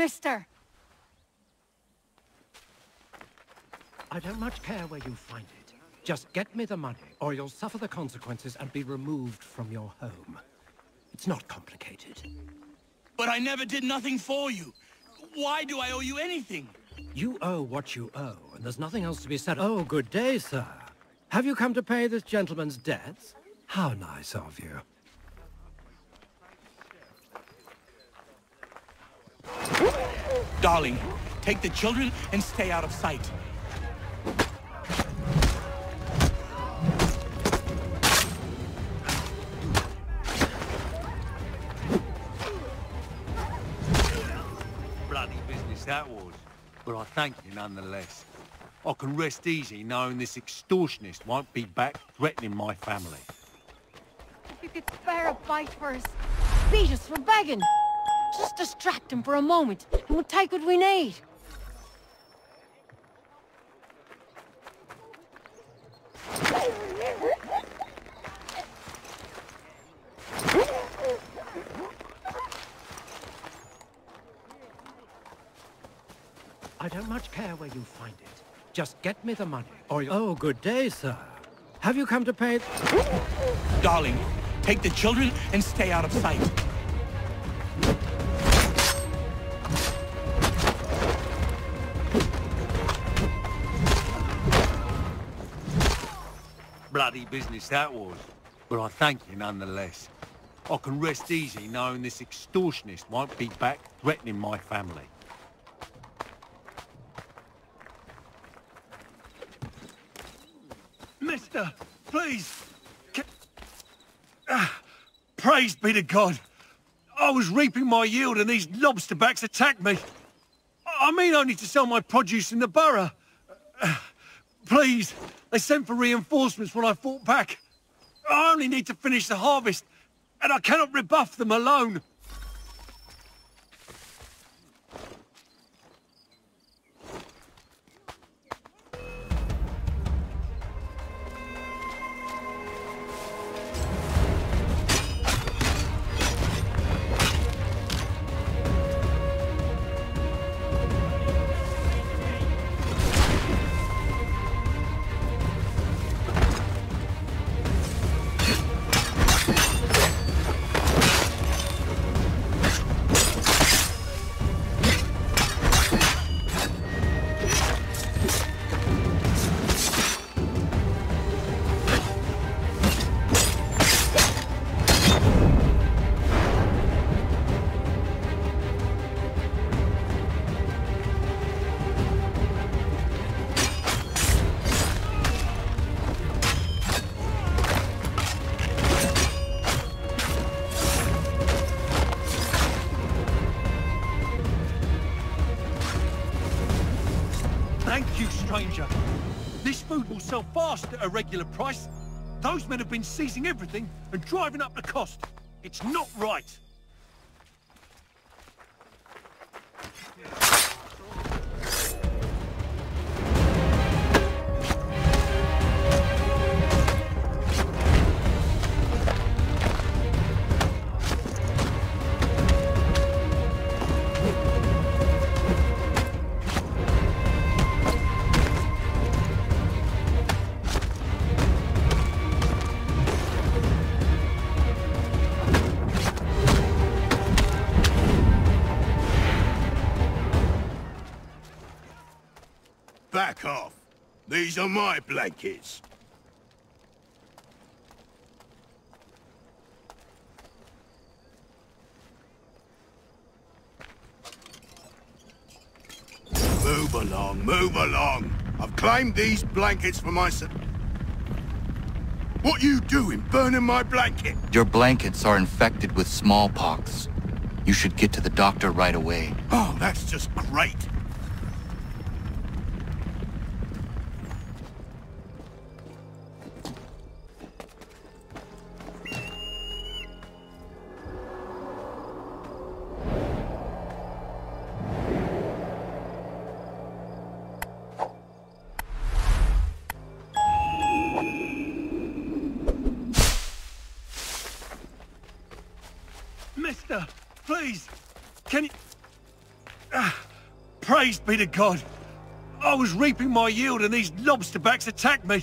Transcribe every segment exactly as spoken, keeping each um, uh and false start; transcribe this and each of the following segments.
mister. I don't much care where you find it. Just get me the money, or you'll suffer the consequences and be removed from your home. It's not complicated. But I never did nothing for you. Why do I owe you anything? You owe what you owe, and there's nothing else to be said. Oh, good day, sir. Have you come to pay this gentleman's debts? How nice of you. Darling, take the children and stay out of sight. Bloody business that was, but I thank you nonetheless. I can rest easy knowing this extortionist won't be back threatening my family. If you could spare a bite for us, beat us for begging. Just distract him for a moment, and we'll take what we need. I don't much care where you find it. Just get me the money, or you... Oh, good day, sir. Have you come to pay... Darling, take the children and stay out of sight. Bloody business that was, but I thank you nonetheless. I can rest easy knowing this extortionist won't be back threatening my family. Mister, please! Can... Ah, praise be to God! I was reaping my yield and these lobster backs attacked me. I mean only to sell my produce in the borough. Ah, please! They sent for reinforcements when I fought back. I only need to finish the harvest, and I cannot rebuff them alone. Sell fast at a regular price. Those men have been seizing everything and driving up the cost. It's not right. Back off. These are my blankets. Move along, move along. I've claimed these blankets for myself. What you doing, burning my blanket? Your blankets are infected with smallpox. You should get to the doctor right away. Oh, that's just great. Praised be to God! I was reaping my yield and these lobsterbacks attacked me!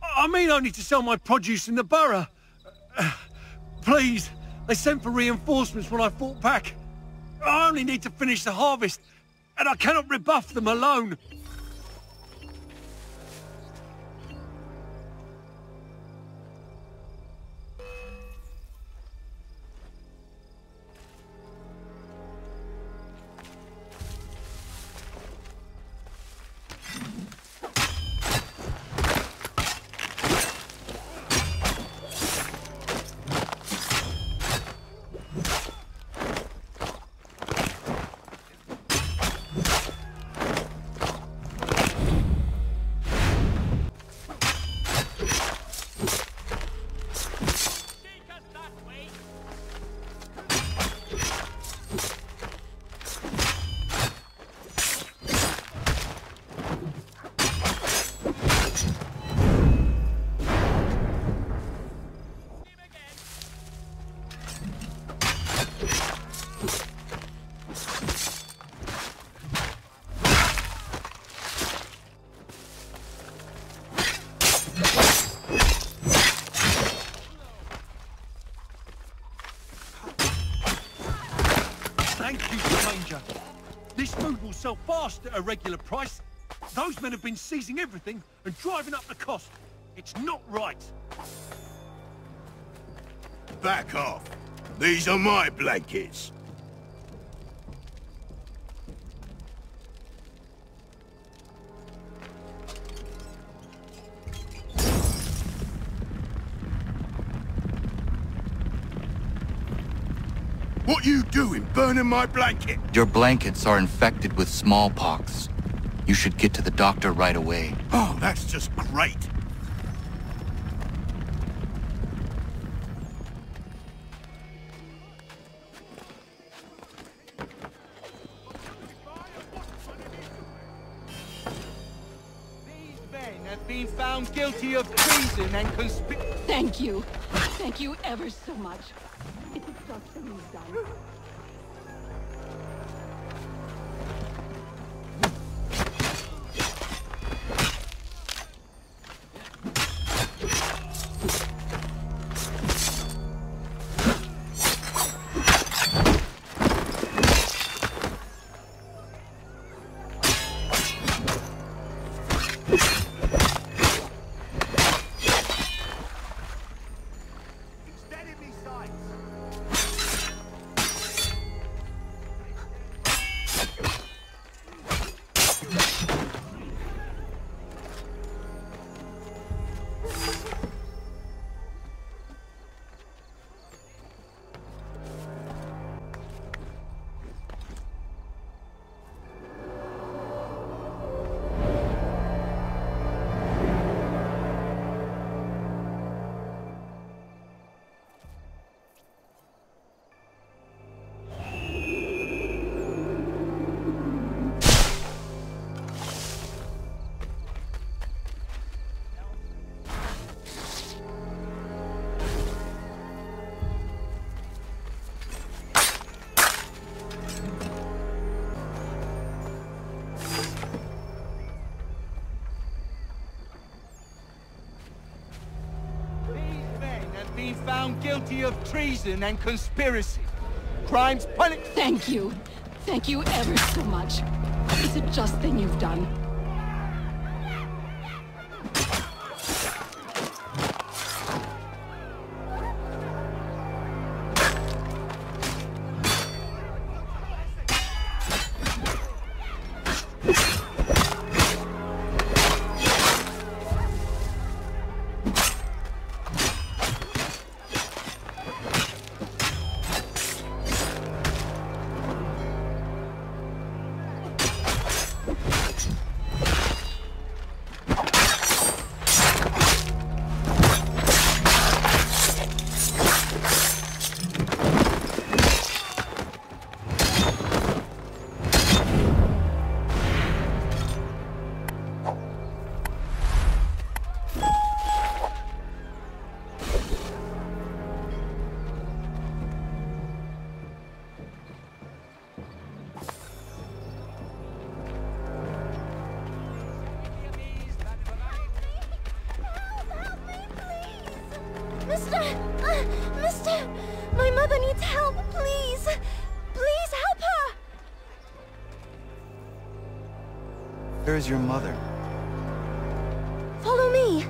I mean only to sell my produce in the borough! Please, they sent for reinforcements when I fought back. I only need to finish the harvest, and I cannot rebuff them alone. Sell fast at a regular price. Those men have been seizing everything and driving up the cost. It's not right. Back off. These are my blankets. What you doing, burning my blanket? Your blankets are infected with smallpox. You should get to the doctor right away. Oh, that's just great. These men have been found guilty of treason and conspiracy. Thank you. Thank you ever so much. Found guilty of treason and conspiracy. Crimes punished. Thank you. Thank you ever so much. It's a just thing you've done. Where is your mother? Follow me!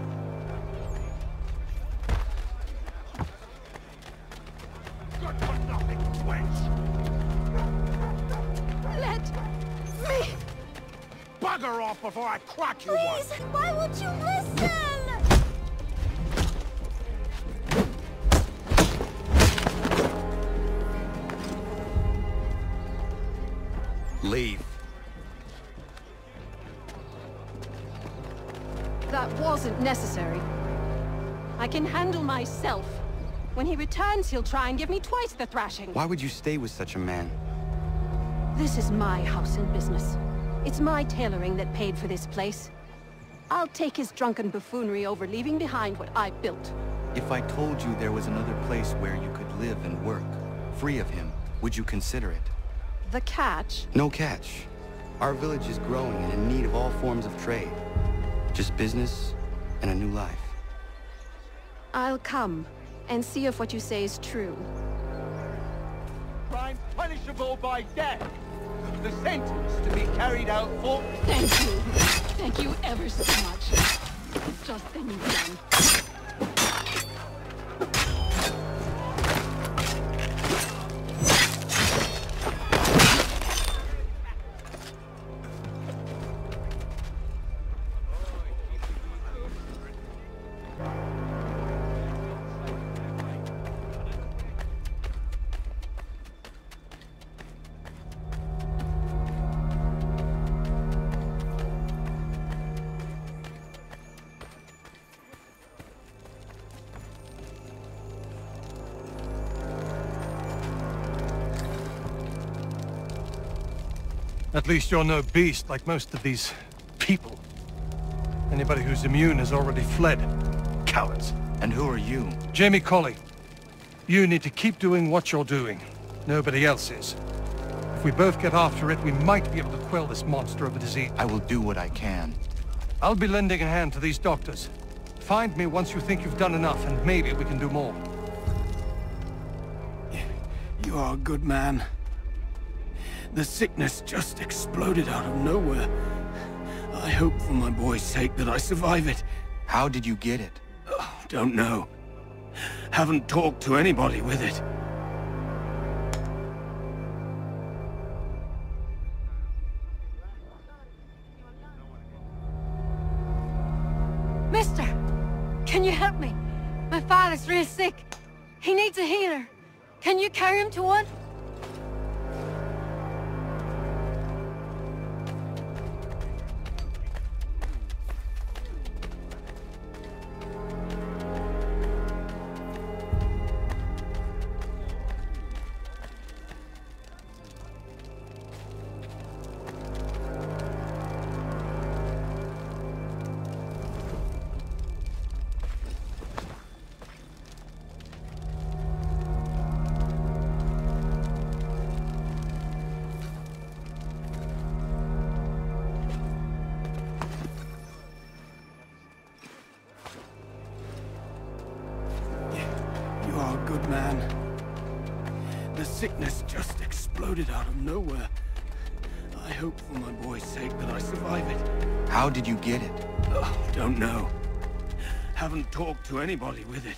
Good for nothing, wench! Let me! Bugger off before I crack you one! Please, why won't you listen? Leave. That wasn't necessary. I can handle myself. When he returns, he'll try and give me twice the thrashing. Why would you stay with such a man? This is my house and business. It's my tailoring that paid for this place. I'll take his drunken buffoonery over leaving behind what I built. If I told you there was another place where you could live and work, free of him, would you consider it? The catch? No catch. Our village is growing and in need of all forms of trade. Just business and a new life. I'll come and see if what you say is true. Crime punishable by death. The sentence to be carried out for... Thank you. Thank you ever so much. Just thing you've done. At least you're no beast, like most of these people. Anybody who's immune has already fled. Cowards. And who are you? Jamie Colley. You need to keep doing what you're doing. Nobody else is. If we both get after it, we might be able to quell this monster of a disease. I will do what I can. I'll be lending a hand to these doctors. Find me once you think you've done enough, and maybe we can do more. You are a good man. The sickness just exploded out of nowhere. I hope for my boy's sake that I survive it. How did you get it? Oh, don't know. Haven't talked to anybody with it. Mister, can you help me? My father's real sick. He needs a healer. Can you carry him to one? Talk to anybody with it.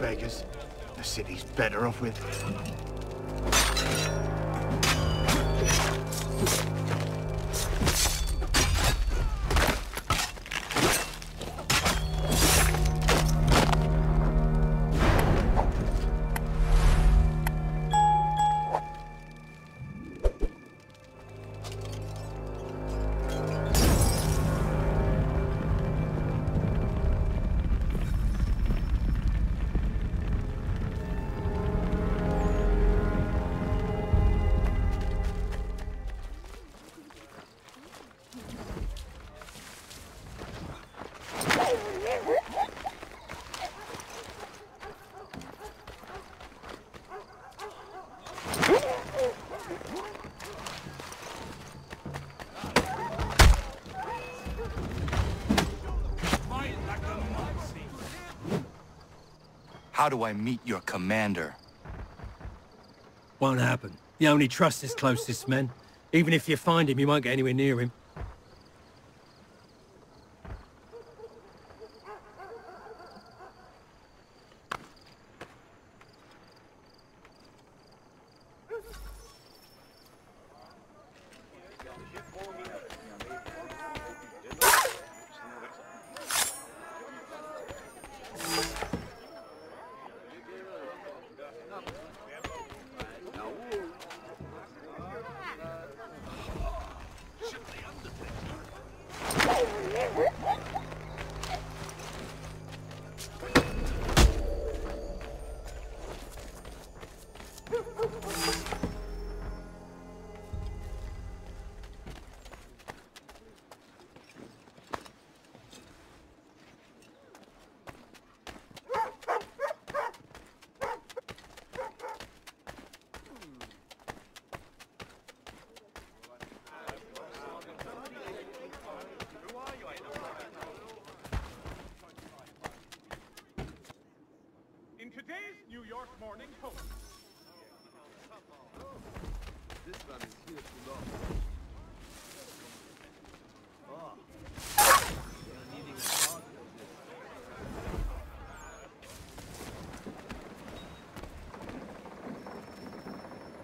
beggars. The city's better off with. How do I meet your commander? Won't happen. You only trust his closest men. Even if you find him, you won't get anywhere near him.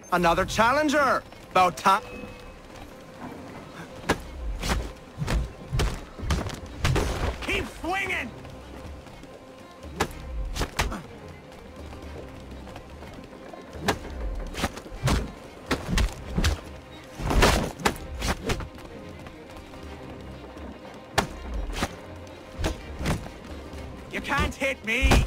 Another challenger! About time. Keep swinging! You can't hit me!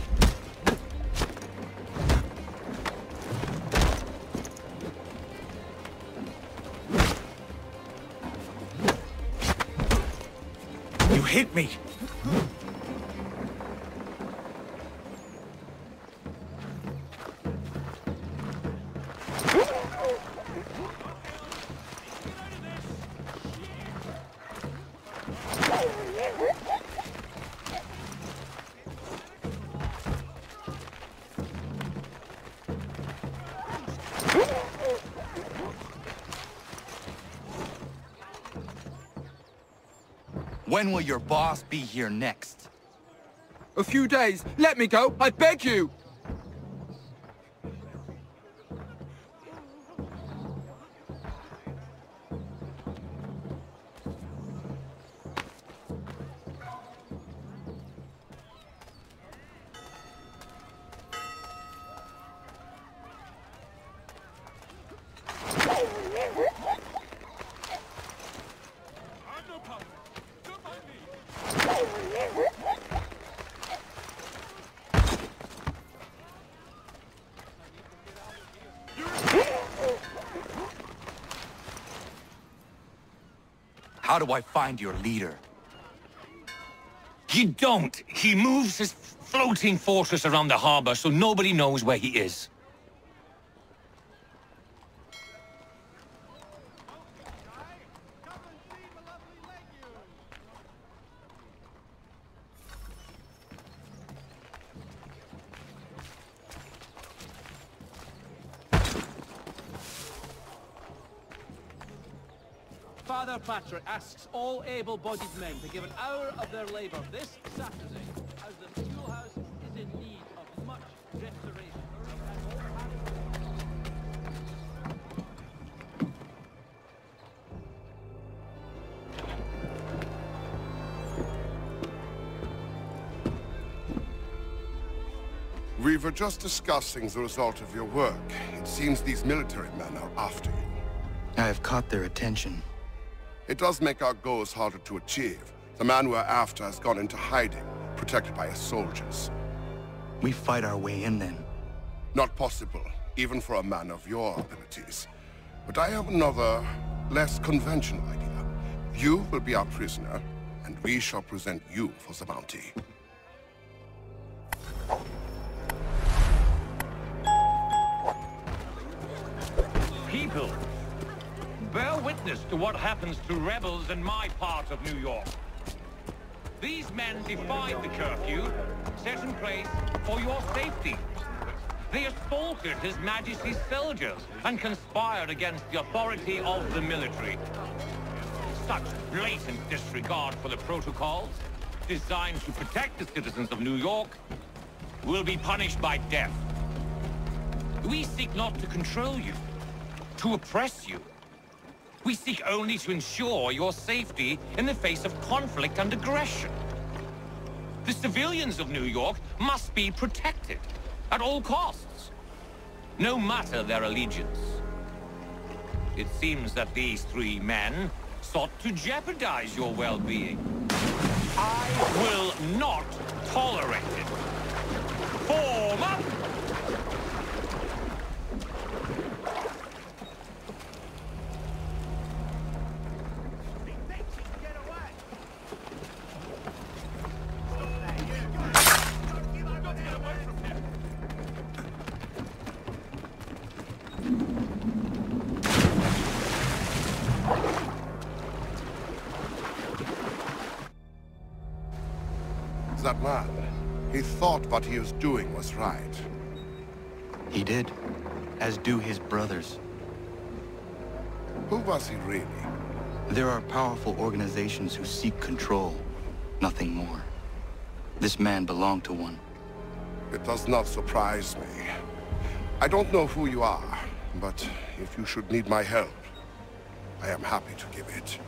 Hit me! When will your boss be here next? A few days. Let me go, I beg you! How do I find your leader? You don't. He moves his floating fortress around the harbor, so nobody knows where he is. Patrick asks all able-bodied men to give an hour of their labor this Saturday, as the schoolhouse is in need of much... We were just discussing the result of your work. It seems these military men are after you. I have caught their attention. It does make our goals harder to achieve. The man we're after has gone into hiding, protected by his soldiers. We fight our way in, then. Not possible, even for a man of your abilities. But I have another, less conventional idea. You will be our prisoner, and we shall present you for the bounty. People, bear witness to what happens to rebels in my part of New York. These men defied the curfew set in place for your safety. They assaulted His Majesty's soldiers and conspired against the authority of the military. Such blatant disregard for the protocols, designed to protect the citizens of New York, will be punished by death. We seek not to control you, to oppress you. We seek only to ensure your safety in the face of conflict and aggression. The civilians of New York must be protected at all costs, no matter their allegiance. It seems that these three men sought to jeopardize your well-being. I will not tolerate it. Form up! That man. He thought what he was doing was right. He did, as do his brothers. Who was he really? There are powerful organizations who seek control, nothing more. This man belonged to one. It does not surprise me. I don't know who you are, but if you should need my help, I am happy to give it.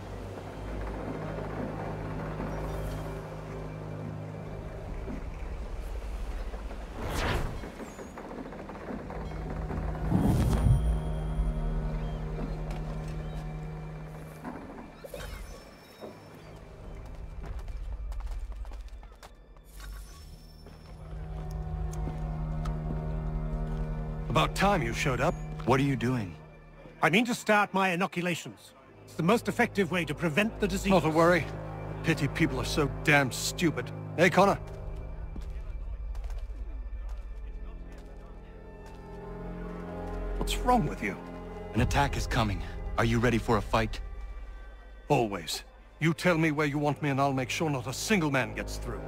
About time you showed up. What are you doing? I mean to start my inoculations. It's the most effective way to prevent the disease. Not a worry. Pity people are so damn stupid. Hey, Connor. What's wrong with you? An attack is coming. Are you ready for a fight? Always. You tell me where you want me and I'll make sure not a single man gets through.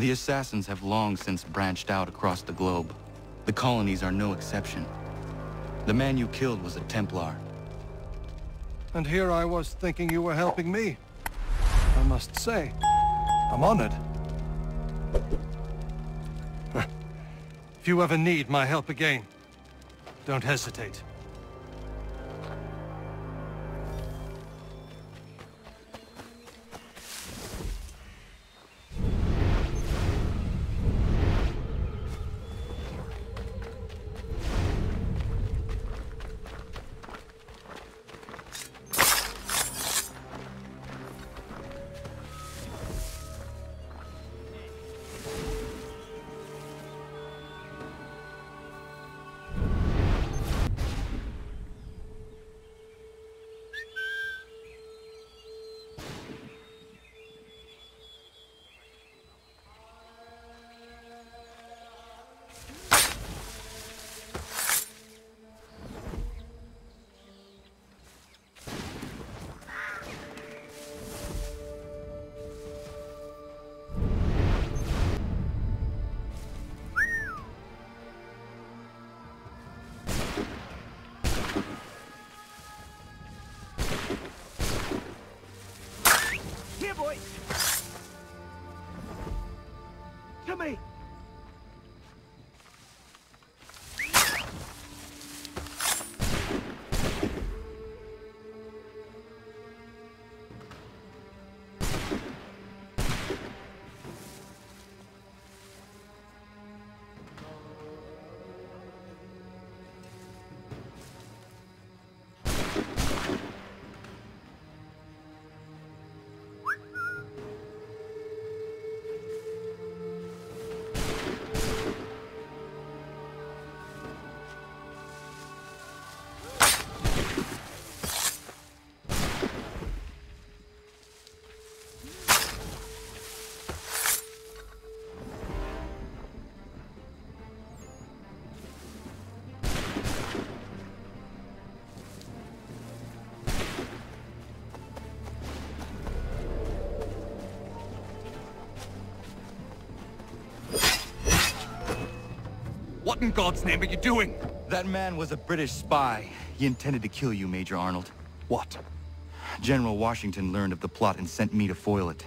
The assassins have long since branched out across the globe. The colonies are no exception. The man you killed was a Templar. And here I was thinking you were helping me. I must say, I'm honored. If you ever need my help again, don't hesitate. What in God's name are you doing? That man was a British spy. He intended to kill you, Major Arnold. What? General Washington learned of the plot and sent me to foil it.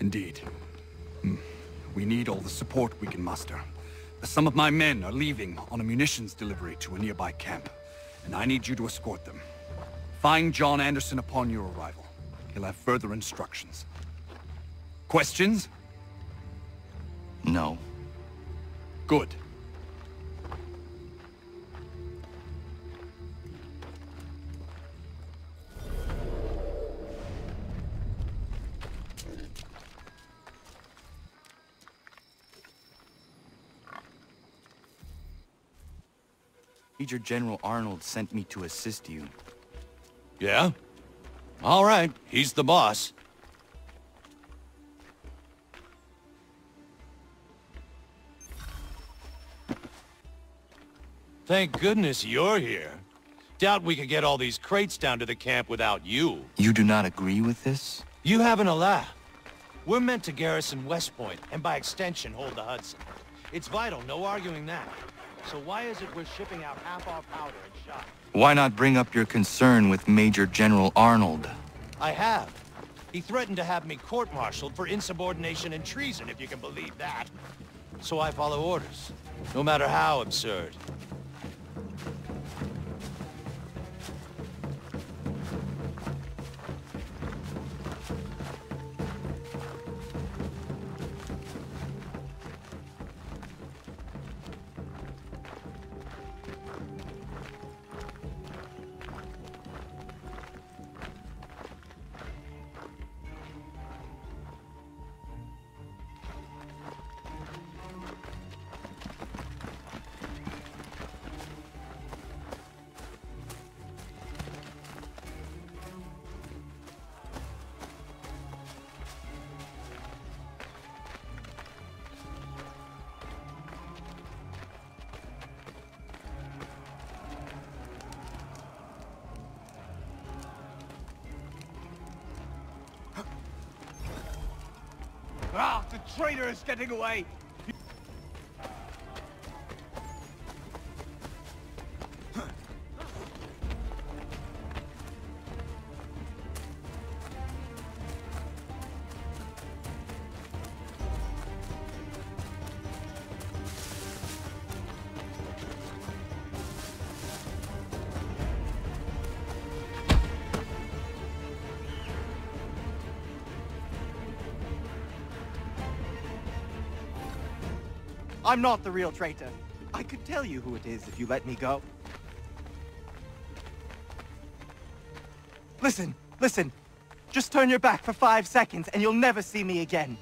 Indeed. Hmm. We need all the support we can muster. Some of my men are leaving on a munitions delivery to a nearby camp, and I need you to escort them. Find John Anderson upon your arrival. He'll have further instructions. Questions? No. Good. Major General Arnold sent me to assist you. Yeah? All right, he's the boss. Thank goodness you're here. Doubt we could get all these crates down to the camp without you. You do not agree with this? You haven't allowed. We're meant to garrison West Point, and by extension, hold the Hudson. It's vital, no arguing that. So why is it we're shipping out half our powder and shot? Why not bring up your concern with Major General Arnold? I have. He threatened to have me court-martialed for insubordination and treason, if you can believe that. So I follow orders, no matter how absurd. That traitor is getting away! I'm not the real traitor. I could tell you who it is if you let me go. Listen, listen. Just turn your back for five seconds and you'll never see me again.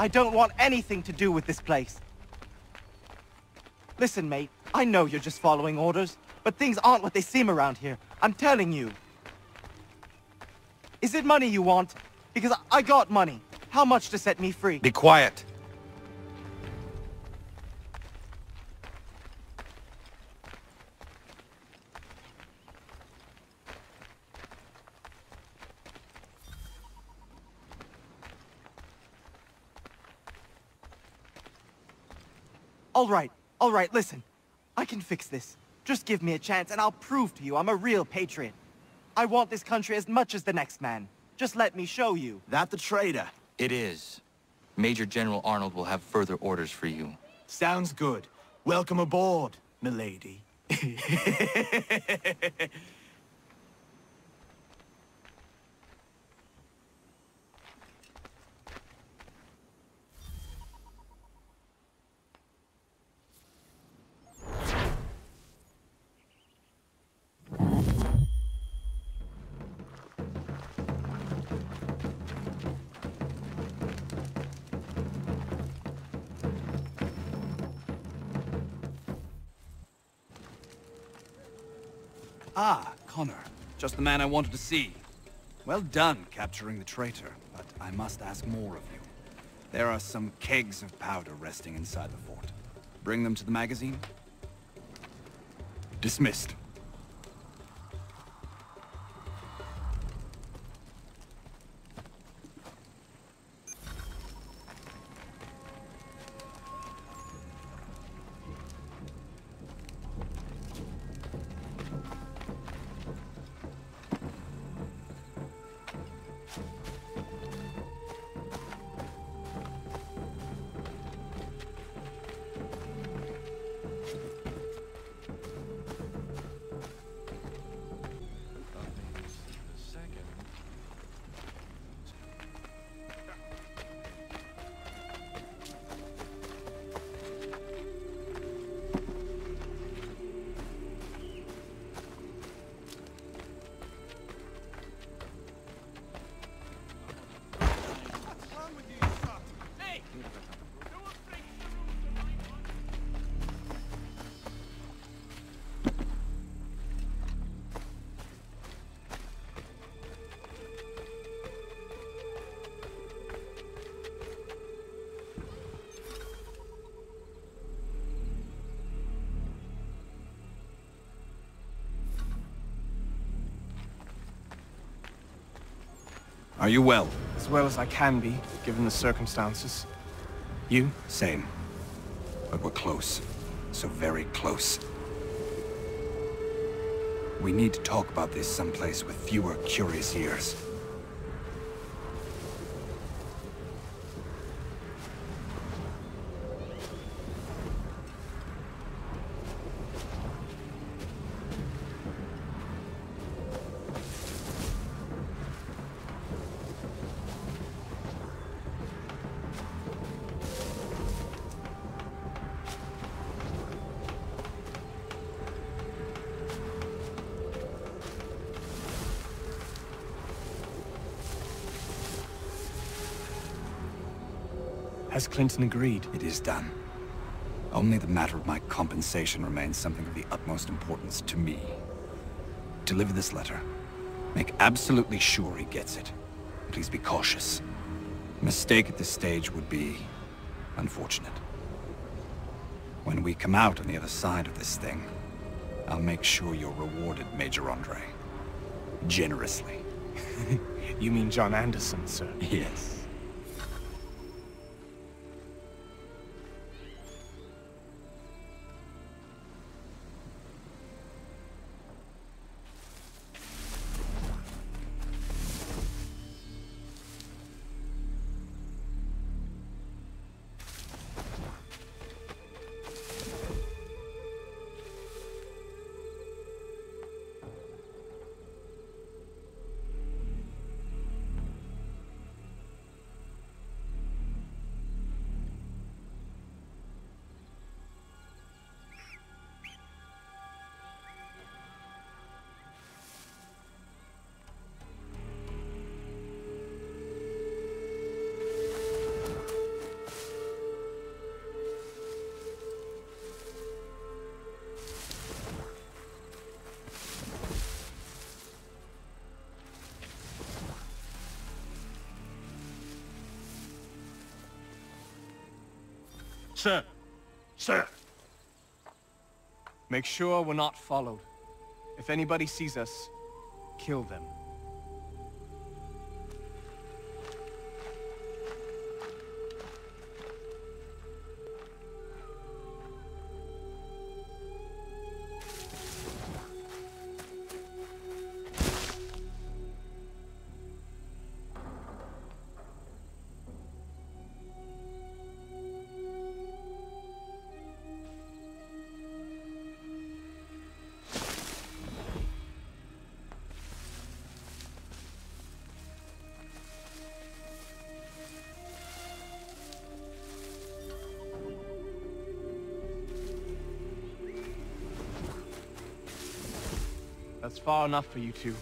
I don't want anything to do with this place. Listen, mate, I know you're just following orders, but things aren't what they seem around here. I'm telling you. Is it money you want? Because I got money. How much to set me free? Be quiet. All right, all right, listen. I can fix this. Just give me a chance and I'll prove to you I'm a real patriot. I want this country as much as the next man. Just let me show you. That the traitor? It is. Major General Arnold will have further orders for you. Sounds good. Welcome aboard, milady. Ah, Connor. Just the man I wanted to see. Well done capturing the traitor, but I must ask more of you. There are some kegs of powder resting inside the fort. Bring them to the magazine. Dismissed. Are you well? As well as I can be, given the circumstances. You? Same. But we're close. So very close. We need to talk about this someplace with fewer curious ears. Has Clinton agreed? It is done. Only the matter of my compensation remains something of the utmost importance to me. Deliver this letter. Make absolutely sure he gets it. Please be cautious. A mistake at this stage would be unfortunate. When we come out on the other side of this thing, I'll make sure you're rewarded, Major André. Generously. You mean John Anderson, sir? Yes. Sir. Sir. Make sure we're not followed. If anybody sees us, kill them. That's far enough for you two.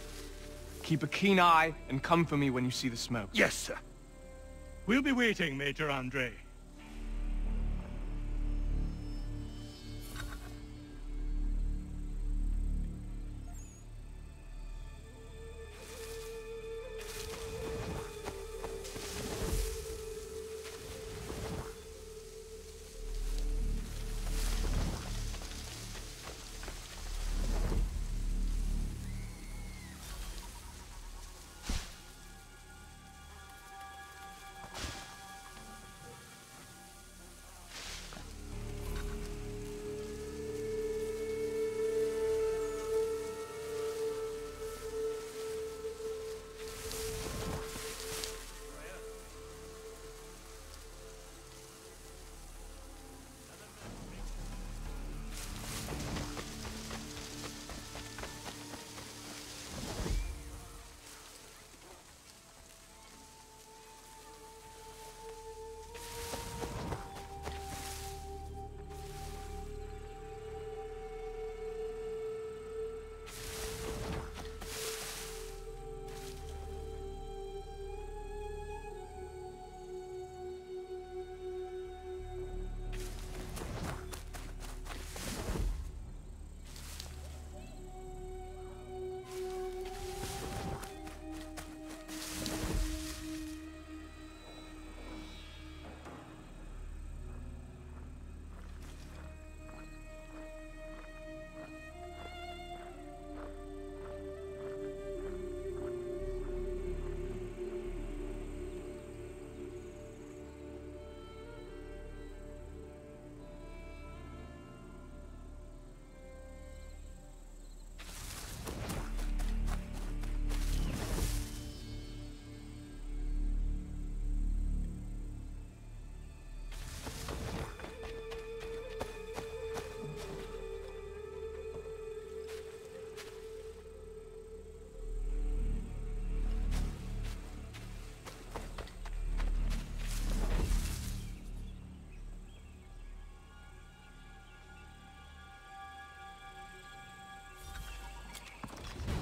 Keep a keen eye and come for me when you see the smoke. Yes, sir. We'll be waiting, Major André.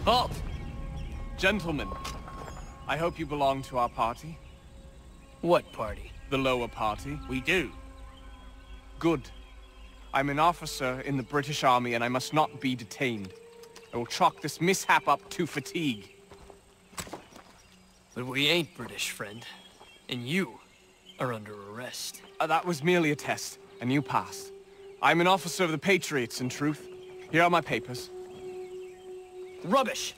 Halt! Gentlemen, I hope you belong to our party. What party? The lower party. We do. Good. I'm an officer in the British Army and I must not be detained. I will chalk this mishap up to fatigue. But we ain't British, friend. And you are under arrest. Uh, that was merely a test, and you passed. I'm an officer of the Patriots, in truth. Here are my papers. Rubbish!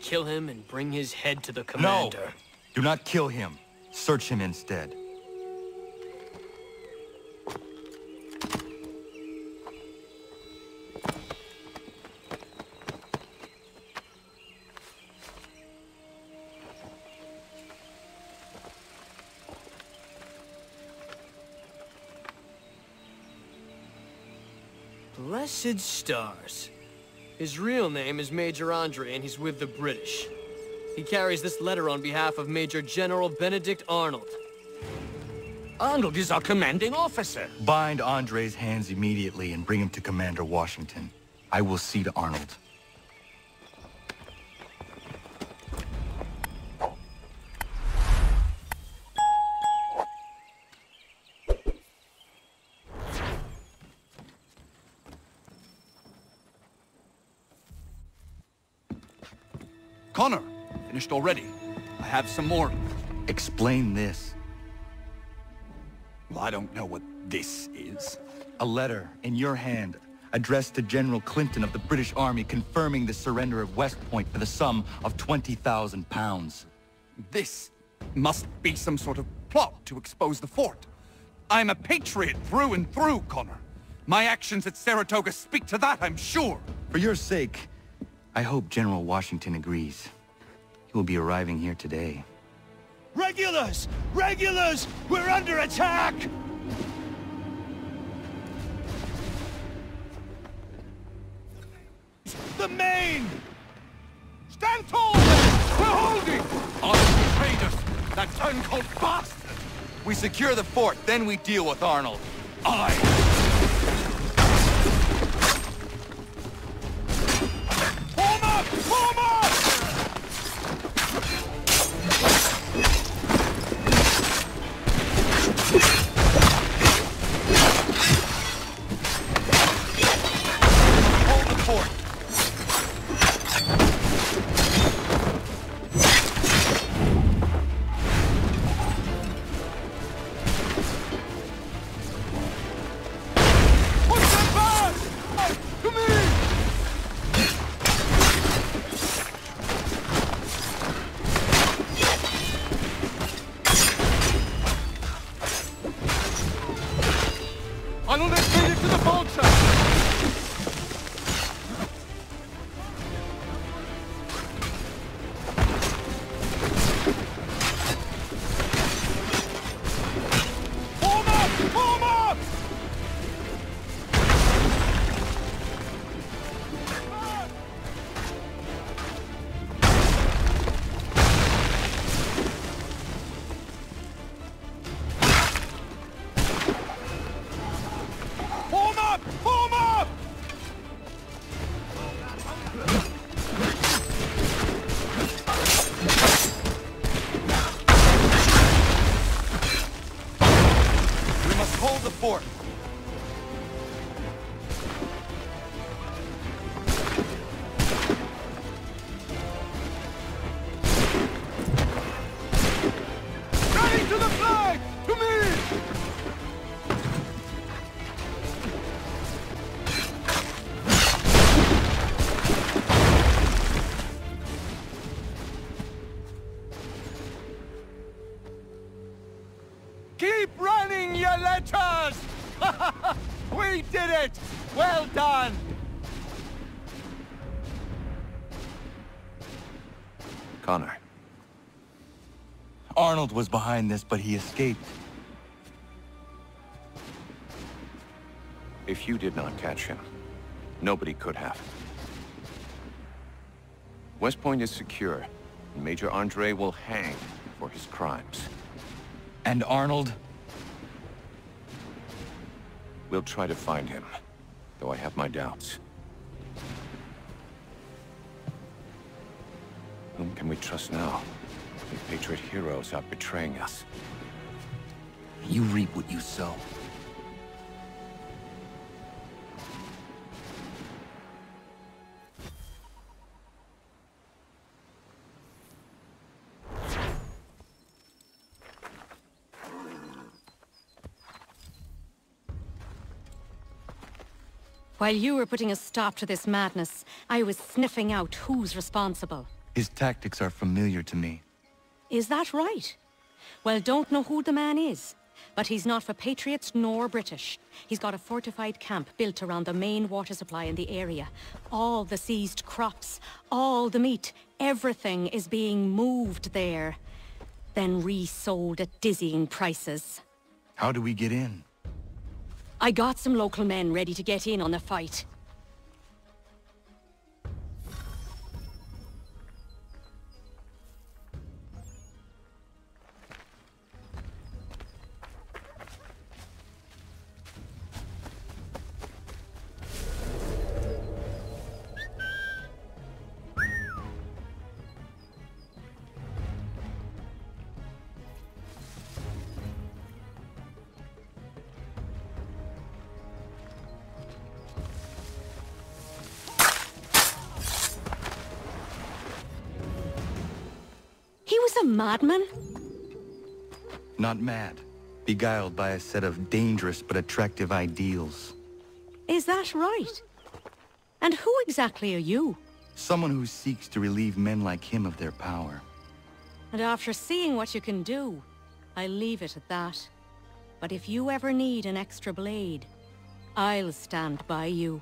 Kill him and bring his head to the commander. No! Do not kill him. Search him instead. Blessed stars. His real name is Major André, and he's with the British. He carries this letter on behalf of Major General Benedict Arnold. Arnold is our commanding officer. Bind André's hands immediately and bring him to Commander Washington. I will see to Arnold. Connor! Finished already. I have some more. Explain this. Well, I don't know what this is? A letter in your hand, addressed to General Clinton of the British Army, confirming the surrender of West Point for the sum of twenty thousand pounds. This must be some sort of plot to expose the fort. I'm a patriot through and through, Connor. My actions at Saratoga speak to that, I'm sure. For your sake, I hope General Washington agrees. He will be arriving here today. Regulars! Regulars! We're under attack! The main! Stand tall! We're holding! Arnold betrayed us! That turncoat bastard! We secure the fort, then we deal with Arnold. I... Form up! Form up! Hold the fort! Connor. Arnold was behind this, but he escaped. If you did not catch him, nobody could have. West Point is secure, and Major André will hang for his crimes. And Arnold? We'll try to find him, though I have my doubts. Whom can we trust now? The patriot heroes are betraying us. You reap what you sow. While you were putting a stop to this madness, I was sniffing out who's responsible. His tactics are familiar to me. Is that right? Well, don't know who the man is, but he's not for Patriots nor British. He's got a fortified camp built around the main water supply in the area. All the seized crops, all the meat, everything is being moved there, then resold at dizzying prices. How do we get in? I got some local men ready to get in on the fight. Madman? Not mad. beguiled by a set of dangerous but attractive ideals. Is that right? And who exactly are you? Someone who seeks to relieve men like him of their power. And after seeing what you can do, I leave it at that. But if you ever need an extra blade, I'll stand by you.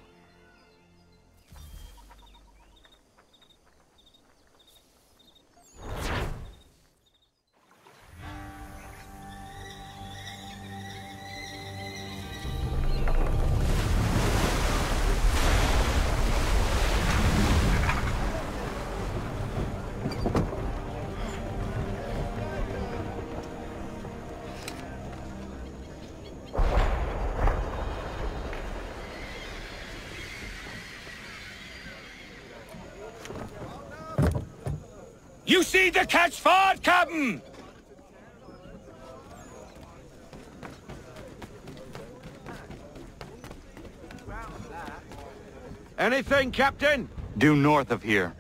You see the catch forward, Captain! Anything, Captain? Due north of here.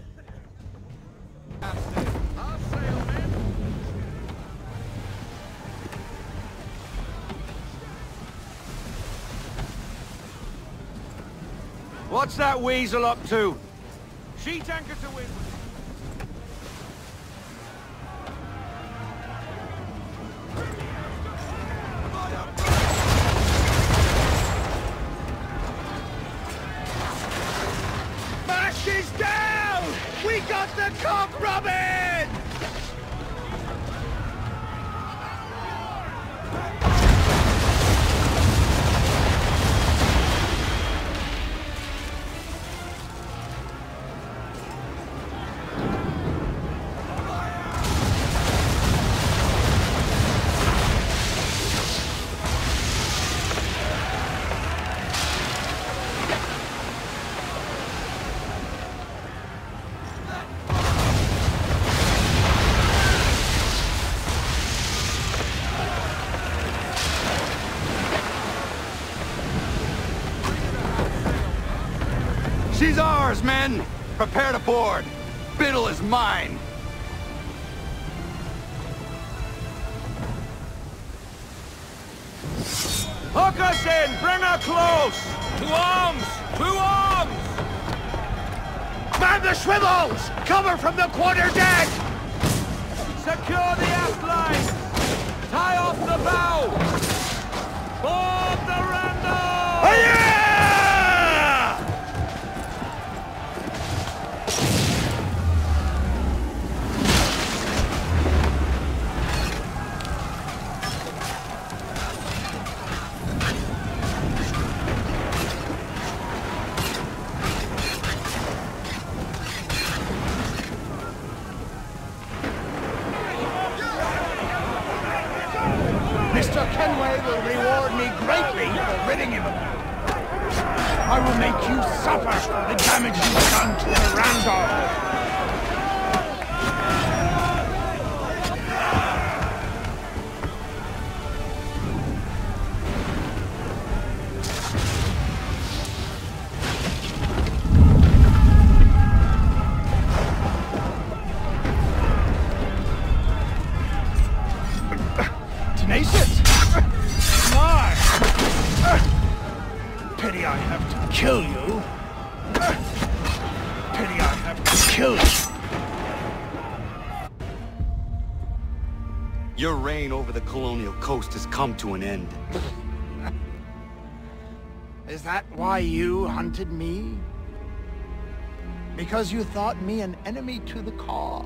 What's that weasel up to? Sheet anchor to windward. She's ours, men! Prepare to board! Biddle is mine! Hook us in! Bring her close! To arms! To arms! Man the swivels! Cover from the quarter deck! Secure the aft line! Tie off the bow! Board the Randolph! Oh, yeah! Your reign over the colonial coast has come to an end. Is that why you hunted me? Because you thought me an enemy to the cause?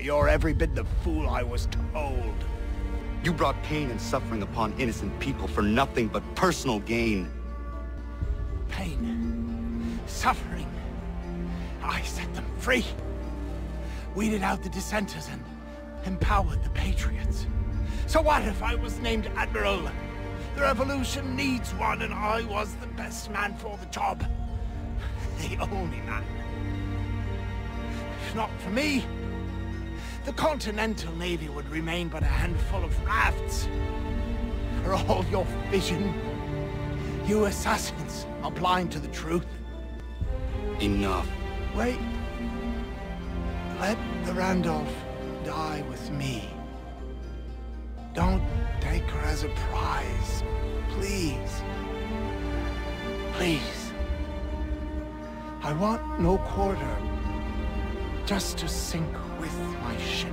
You're every bit the fool I was told. You brought pain and suffering upon innocent people for nothing but personal gain. Pain. Suffering. I set them free. Weeded out the dissenters and empowered the patriots. So what if I was named Admiral? The revolution needs one, and I was the best man for the job. The only man. If not for me, the Continental Navy would remain but a handful of rafts. For all your vision, you assassins are blind to the truth. Enough. Wait. Let the Randolph die with me. Don't take her as a prize. Please. Please. I want no quarter. Just to sink with my ship.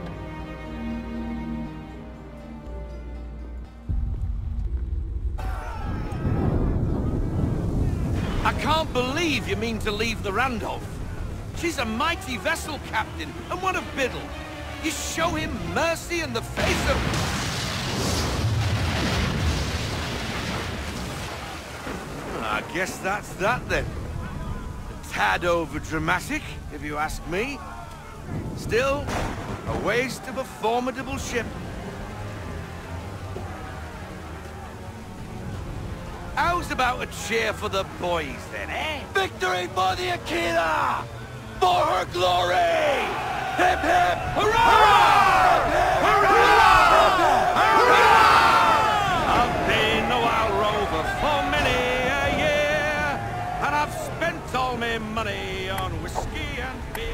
I can't believe you mean to leave the Randolph. She's a mighty vessel captain, and what a biddle. You show him mercy in the face of... I guess that's that, then. A tad over-dramatic, if you ask me. Still, a waste of a formidable ship. How's about a cheer for the boys, then, eh? Victory for the Aquila! For her glory! Hip, hip, hurrah! Hurrah! Hip, hip, hurrah! Hurrah! Hurrah! I've been a wild rover for many a year, and I've spent all my money on whiskey and beer.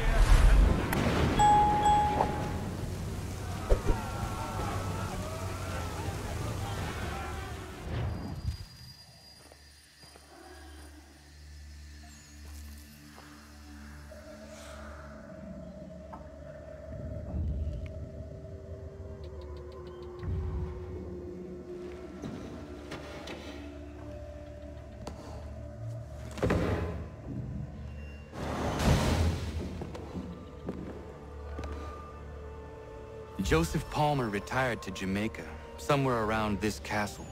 Joseph Palmer retired to Jamaica, somewhere around this castle.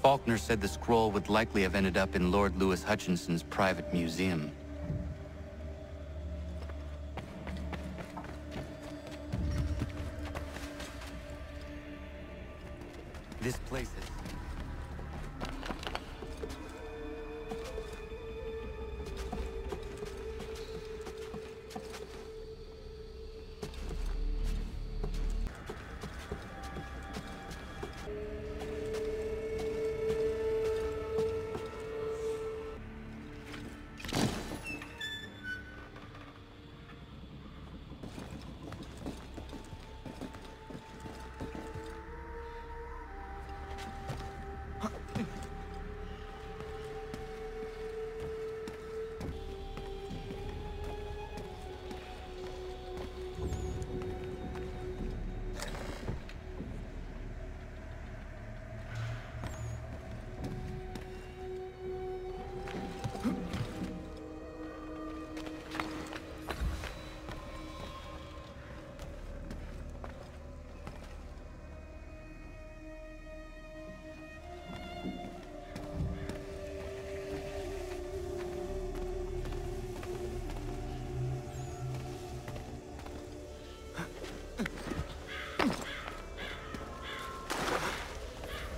Faulkner said the scroll would likely have ended up in Lord Louis Hutchinson's private museum. This place is...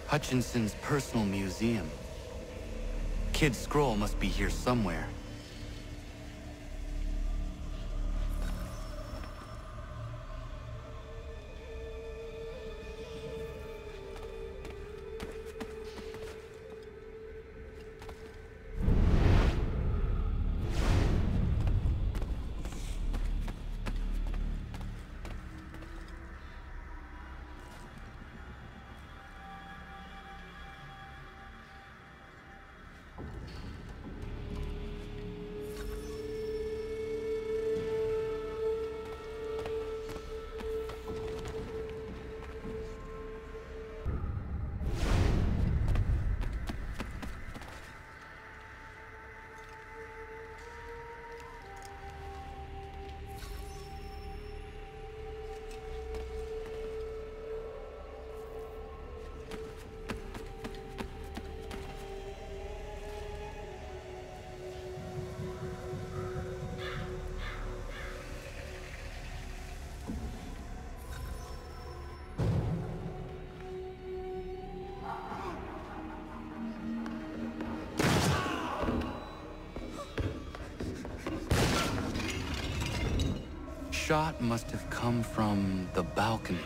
Hutchinson's personal museum. Kid's scroll must be here somewhere. The shot must have come from the balcony.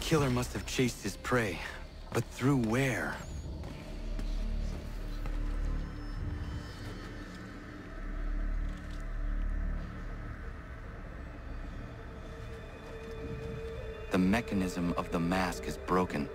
killer must have chased his prey, but through where? The mechanism of the mask is broken.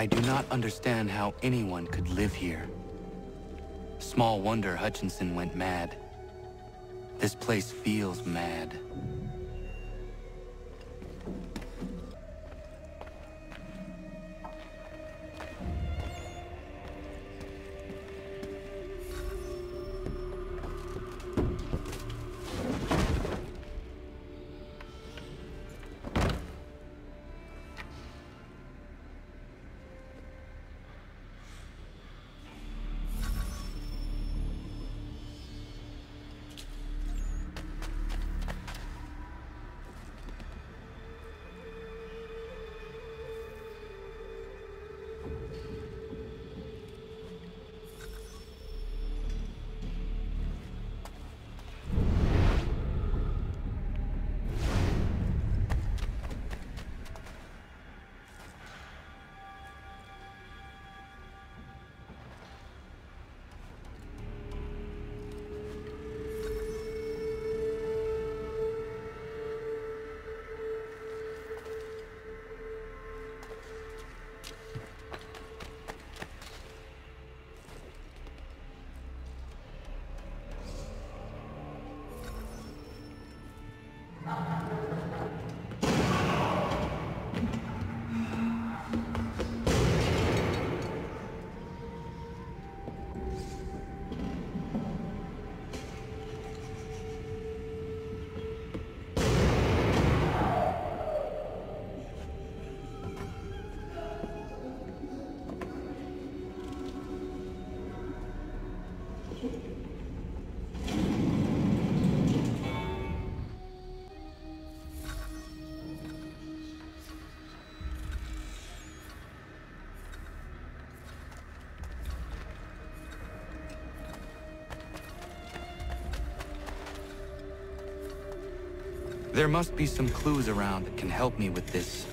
I do not understand how anyone could live here. Small wonder Hutchinson went mad. This place feels mad. There must be some clues around that can help me with this.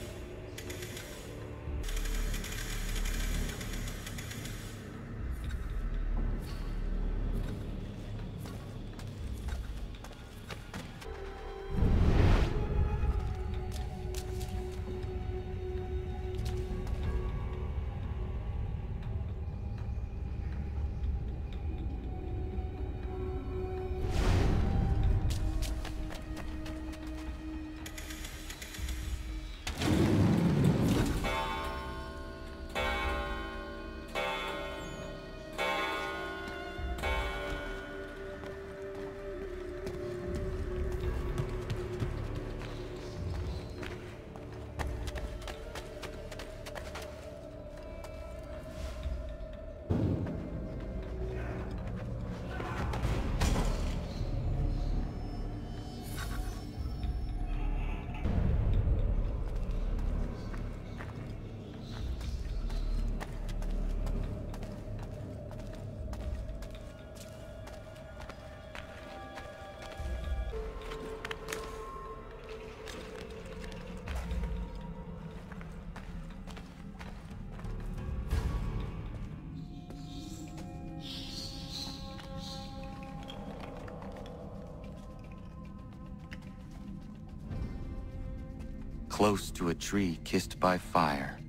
close to a tree kissed by fire.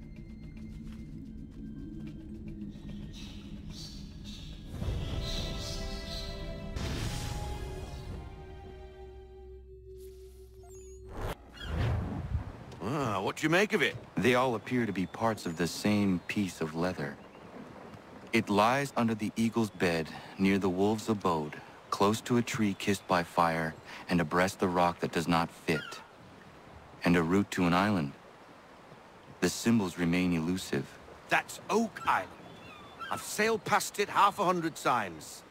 Ah, what do you make of it? They all appear to be parts of the same piece of leather. It lies under the eagle's bed, near the wolf's abode, close to a tree kissed by fire, and abreast the rock that does not fit, and a route to an island. The symbols remain elusive. That's Oak Island. I've sailed past it half a hundred times.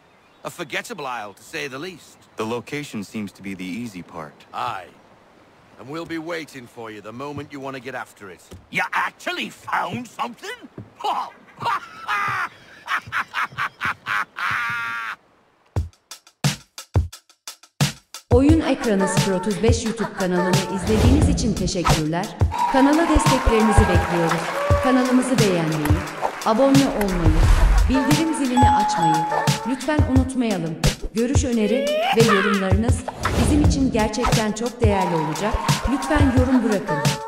A forgettable isle, to say the least. The location seems to be the easy part. Aye. And we'll be waiting for you the moment you want to get after it. You actually found something? Oh. Oyun Ekranı sıfır otuz beş YouTube kanalını izlediğiniz için teşekkürler. Kanala desteklerinizi bekliyoruz. Kanalımızı beğenmeyi, abone olmayı, bildirim zilini açmayı lütfen unutmayalım. Görüş, öneri ve yorumlarınız bizim için gerçekten çok değerli olacak. Lütfen yorum bırakın.